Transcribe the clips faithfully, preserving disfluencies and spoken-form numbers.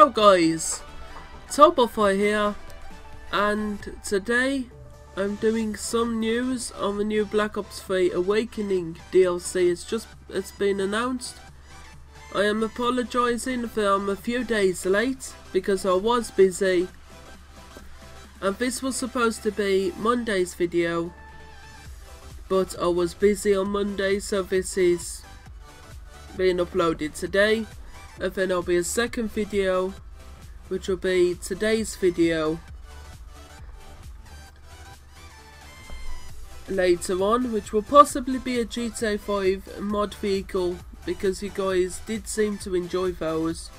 Hello guys, Toble Fire here, and today I'm doing some news on the new Black Ops three Awakening D L C. It's just it's been announced. I am apologising if I'm a few days late because I was busy, and this was supposed to be Monday's video, but I was busy on Monday, so this is being uploaded today. And then there'll be a second video, which will be today's video later on, which will possibly be a G T A five mod vehicle, because you guys did seem to enjoy those,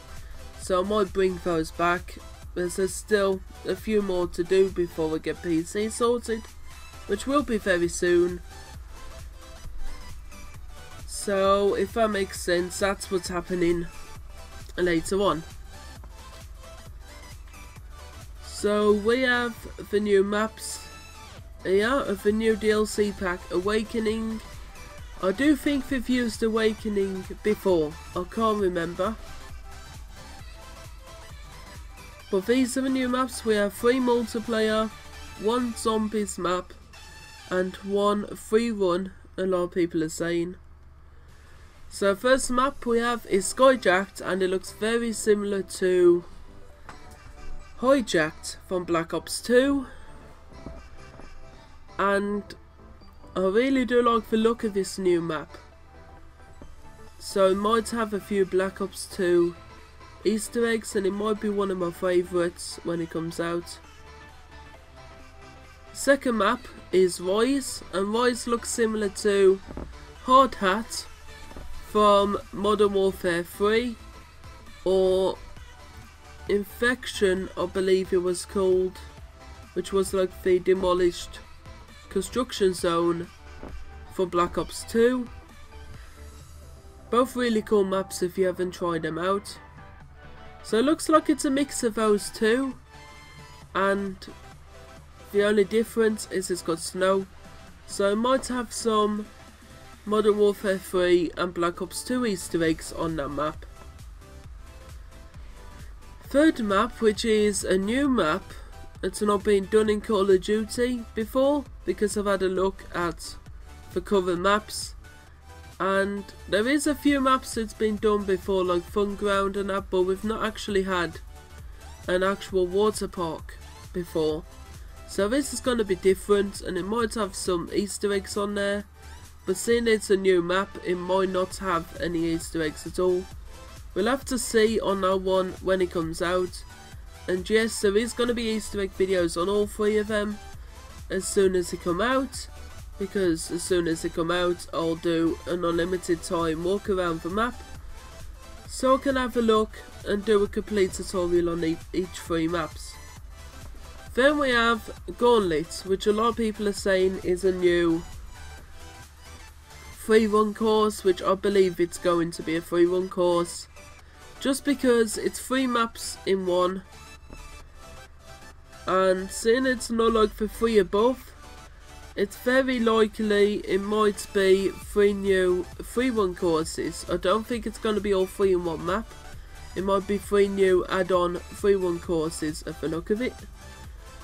so I might bring those back. There's still a few more to do before we get P C sorted, which will be very soon. So if that makes sense, that's what's happening later on. So we have the new maps here of the new D L C pack Awakening. I do think we've used Awakening before, I can't remember, but these are the new maps. We have three multiplayer, one zombies map, and one free run, a lot of people are saying. So first map we have is Skyjacked, and it looks very similar to Hijacked from Black Ops two, and I really do like the look of this new map, so it might have a few Black Ops two Easter eggs, and it might be one of my favourites when it comes out. Second map is Rise, and Rise looks similar to Hard Hat from Modern Warfare three, or Infection I believe it was called, which was like the demolished construction zone for Black Ops two. Both really cool maps if you haven't tried them out. So it looks like it's a mix of those two, and the only difference is it's got snow, so it might have some Modern Warfare three and Black Ops two Easter eggs on that map. Third map, which is a new map, it's not been done in Call of Duty before, because I've had a look at the current maps, and there is a few maps that's been done before, like Fun Ground and that, but we've not actually had an actual water park before, so this is going to be different, and it might have some Easter eggs on there. But seeing it's a new map, it might not have any Easter eggs at all. We'll have to see on that one when it comes out. And yes, there is going to be Easter egg videos on all three of them as soon as they come out, because as soon as they come out, I'll do an unlimited time walk around the map, so I can have a look and do a complete tutorial on each three maps. Then we have Gauntlet, which a lot of people are saying is a new free run course, which I believe it's going to be a free run course, just because it's three maps in one, and seeing it's not like the three above, it's very likely it might be three new free run courses. I don't think it's going to be all three in one map, it might be three new add-on free run courses at the look of it.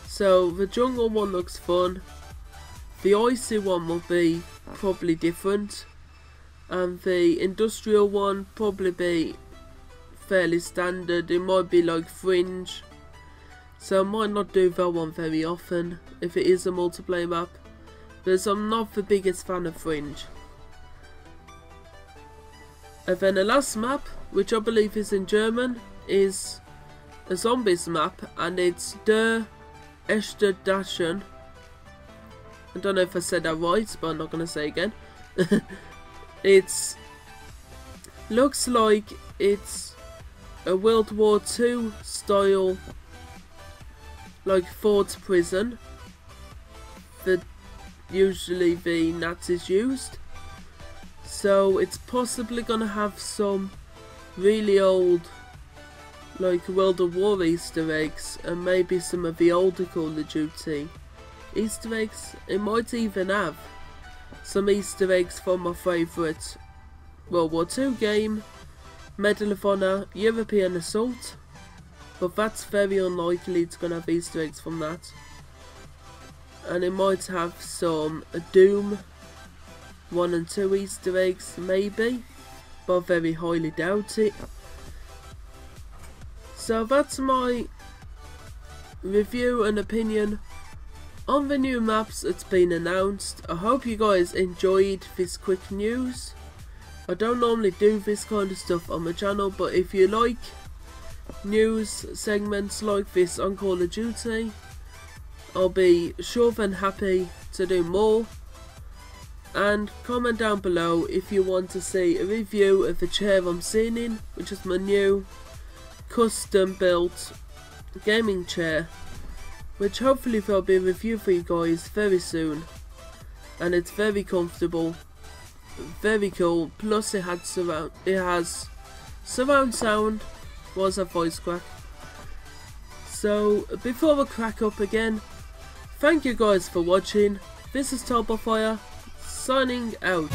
So the jungle one looks fun, the icy one will be probably different, and the industrial one probably be fairly standard. It might be like fringe, so I might not do that one very often if it is a multiplayer map, because I'm not the biggest fan of fringe. And then the last map, which I believe is in German, is a zombies map, and it's Der Esterdaschen. I don't know if I said that right, but I'm not going to say again. It's looks like it's a World War two style, like fort prison that usually the Nazis used. So it's possibly going to have some really old, like World of War Easter eggs, and maybe some of the older Call of Duty Easter eggs. It might even have some Easter eggs from my favourite World War two game, Medal of Honor European Assault, but that's very unlikely it's going to have Easter eggs from that. And it might have some Doom one and two Easter eggs, maybe, but I very highly doubt it. So that's my review and opinion on the new maps that's been announced. I hope you guys enjoyed this quick news. I don't normally do this kind of stuff on my channel, but if you like news segments like this on Call of Duty, I'll be sure and happy to do more. And comment down below if you want to see a review of the chair I'm sitting in, which is my new custom built gaming chair, which hopefully there'll be a review for you guys very soon. And it's very comfortable, very cool, plus it had surround it has surround sound. Was a voice crack. So before I crack up again, thank you guys for watching. This is Toble Fire, signing out.